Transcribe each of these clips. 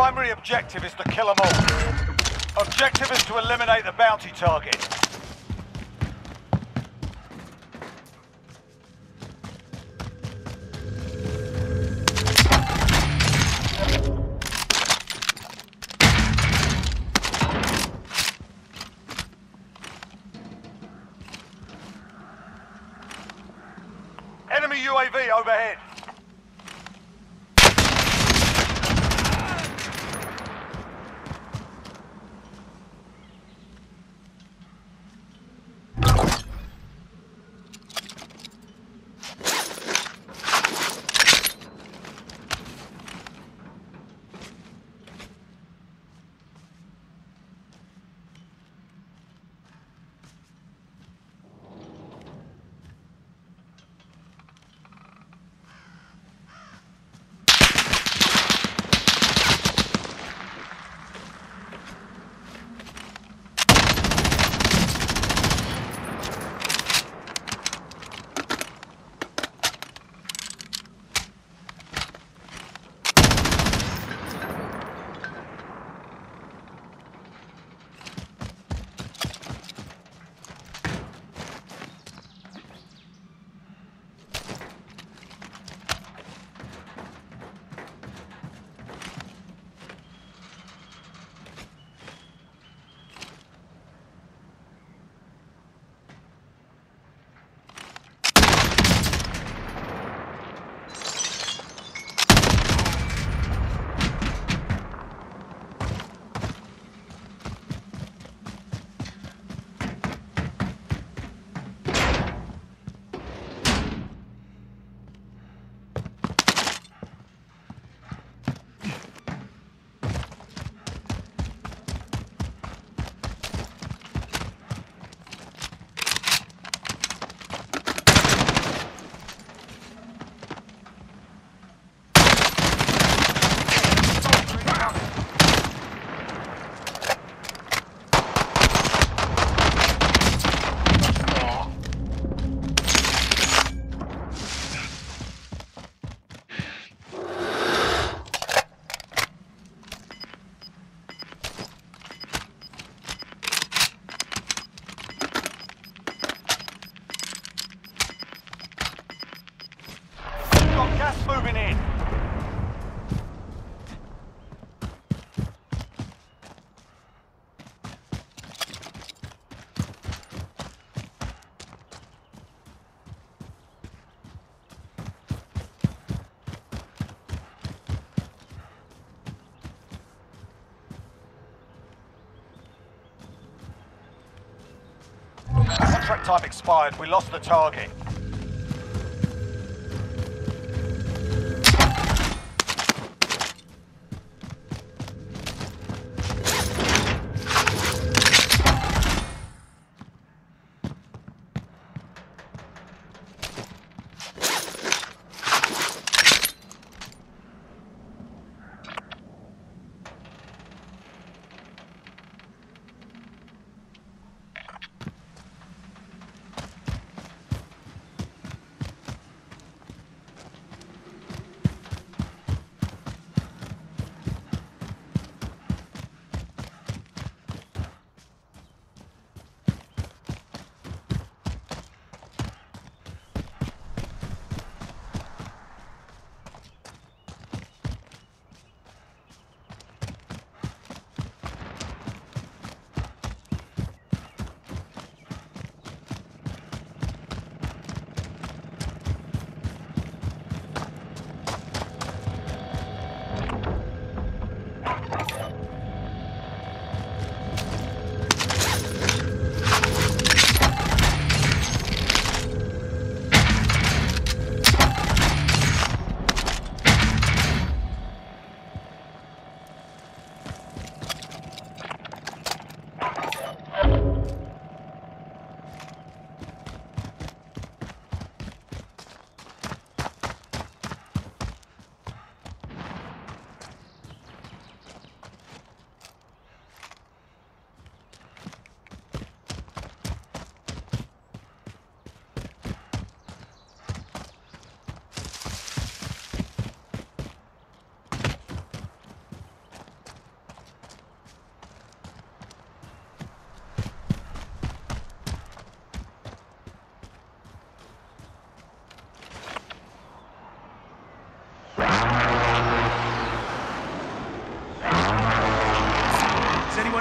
Primary objective is to kill them all. Objective is to eliminate the bounty target. Enemy UAV overhead. Moving in. Contract time expired. We lost the target.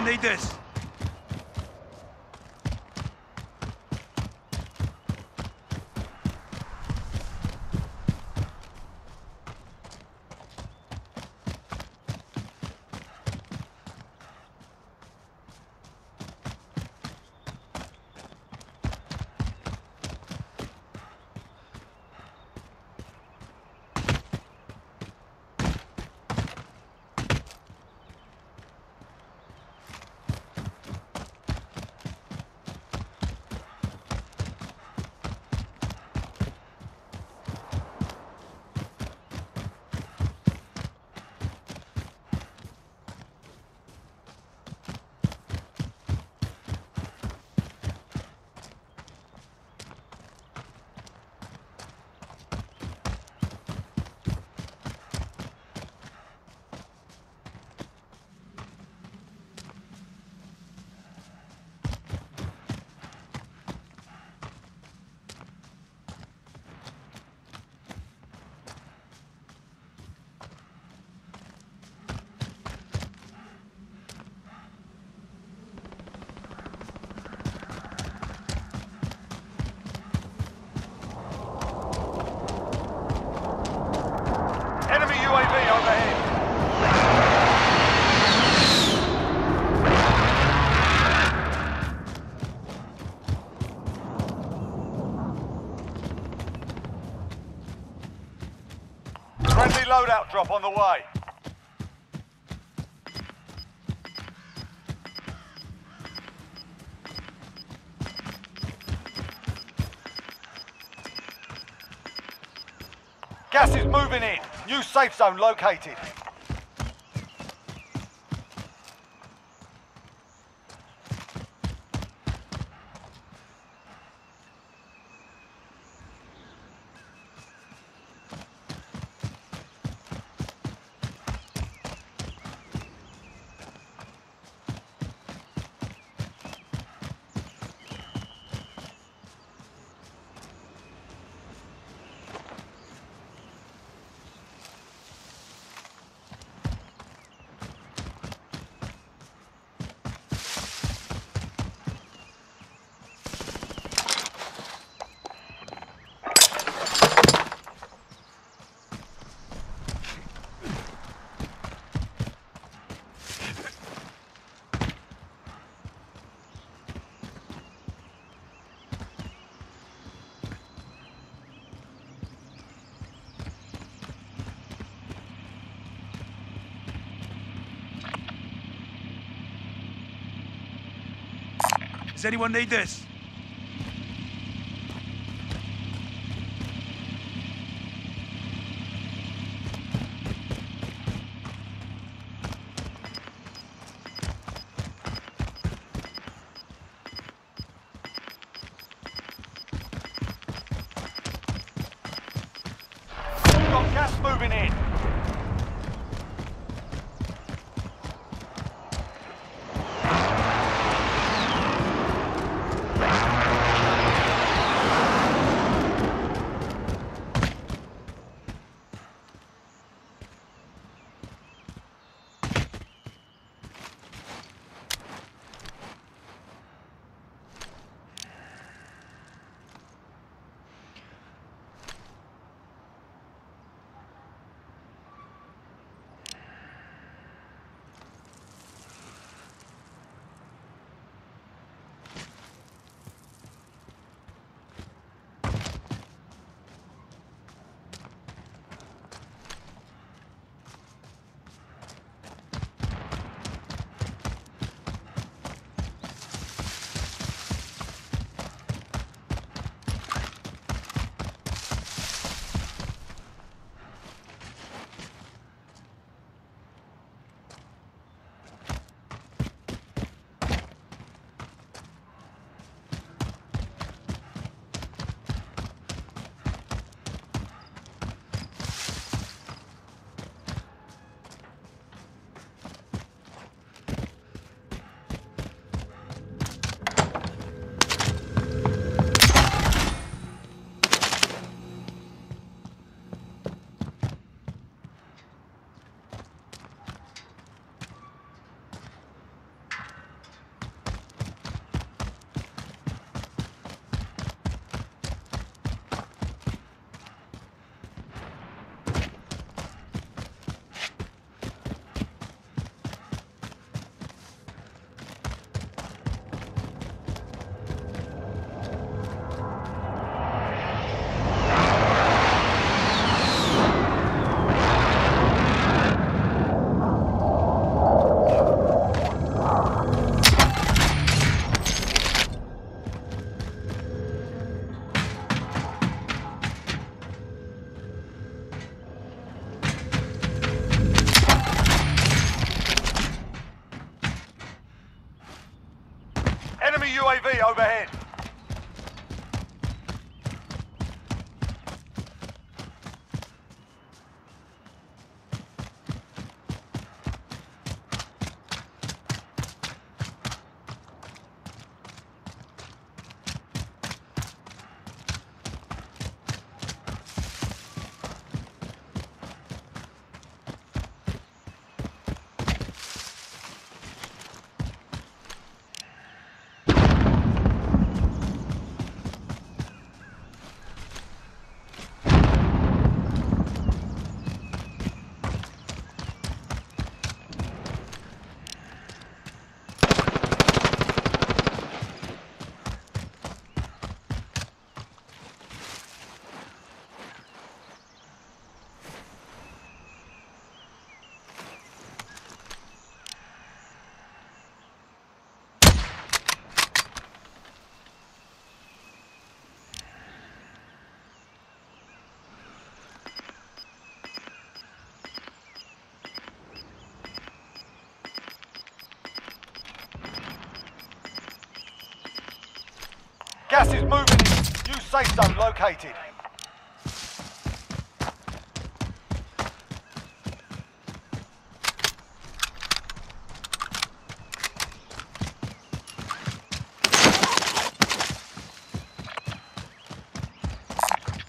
Need this. Loadout drop on the way. Gas is moving in. New safe zone located. Does anyone need this? Got gas moving in. UAV overhead. Gas is moving. New safe zone located.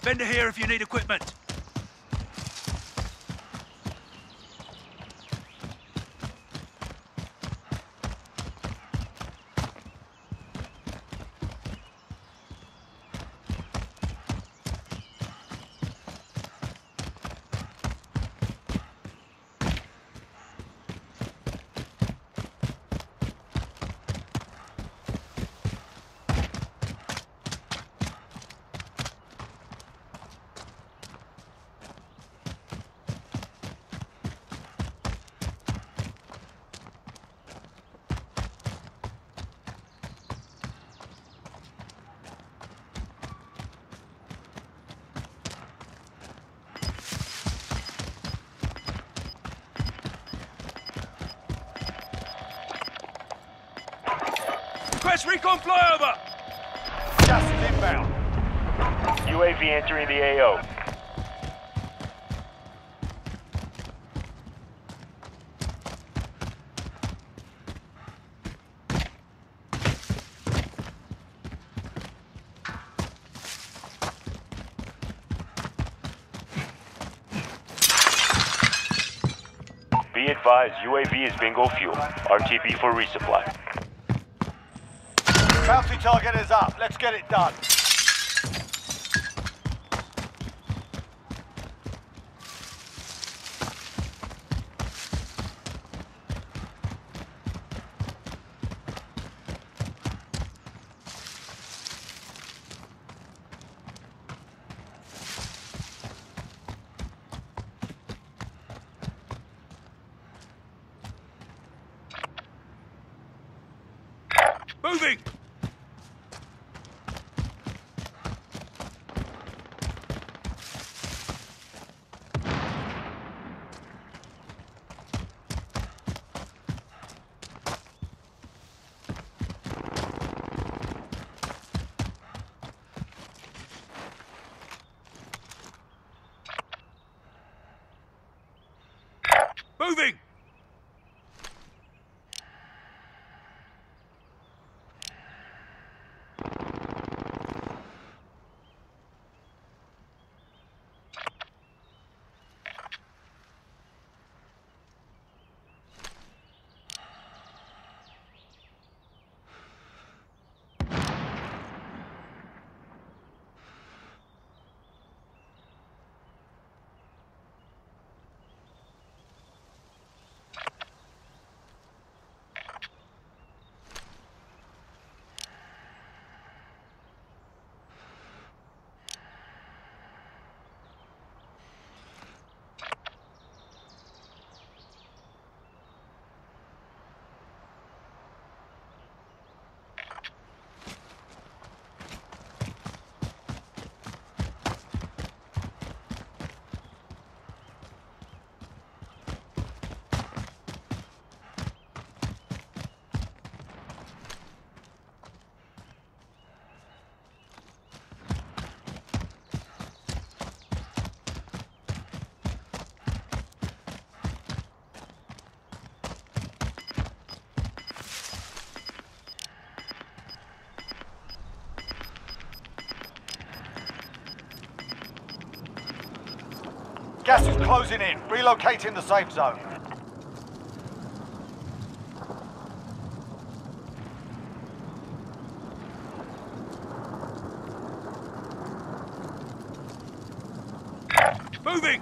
Bender here if you need equipment. Request recon flyover! Gas is inbound. UAV entering the AO. Be advised, UAV is bingo fuel. RTB for resupply. Bounty target is up. Let's get it done. Moving! Moving! Gas is closing in. Relocate in the safe zone. Moving! Moving!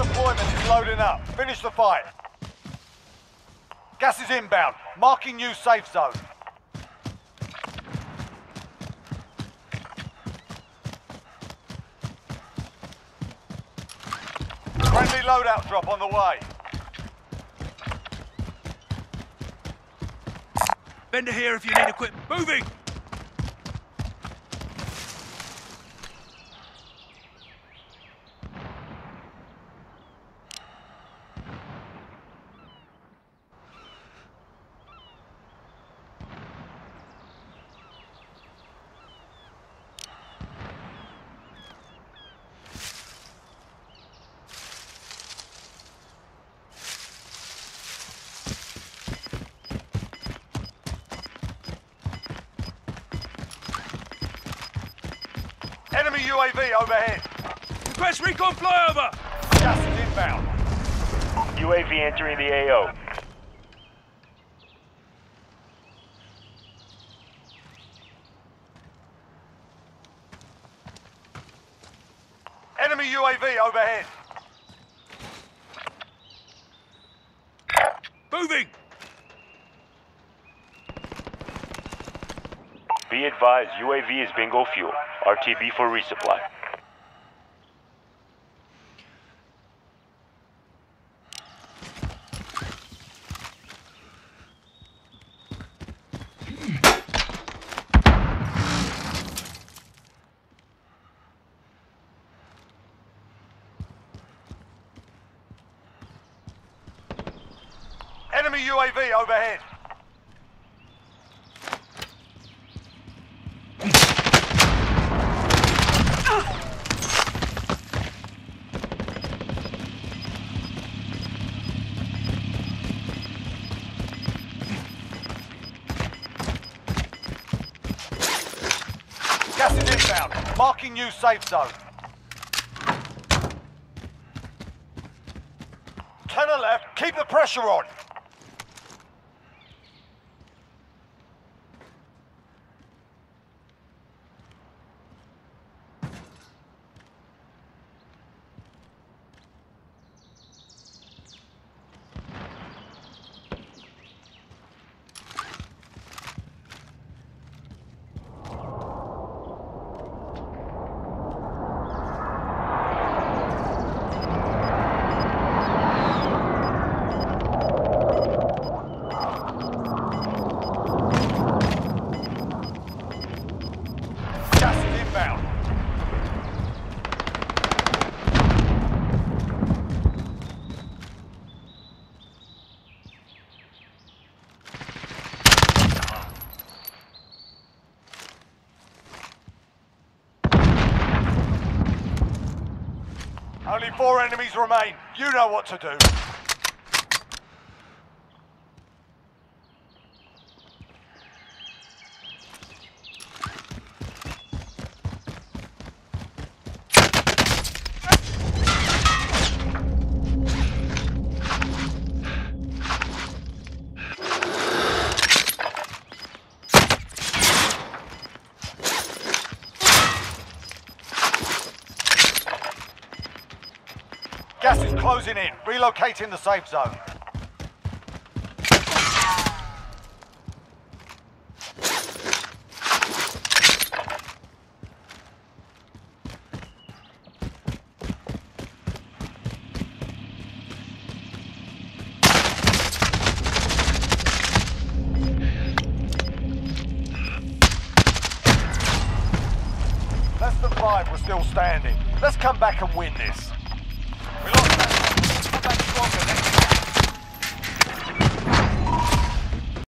Deployment is loading up. Finish the fight. Gas is inbound. Marking new safe zone. Friendly loadout drop on the way. Bender here if you need equipment. Moving! Enemy UAV overhead. Request recon flyover. Gas is inbound. UAV entering the AO. Enemy UAV overhead. Moving. Be advised, UAV is bingo fuel. RTB for resupply. Enemy UAV overhead. down. Marking new safe zone. Turn a left. Keep the pressure on. Only 4 enemies remain. You know what to do. Gas is closing in. Relocating the safe zone. Less than 5 were still standing. Let's come back and win this. We lost that. Come back stronger next time.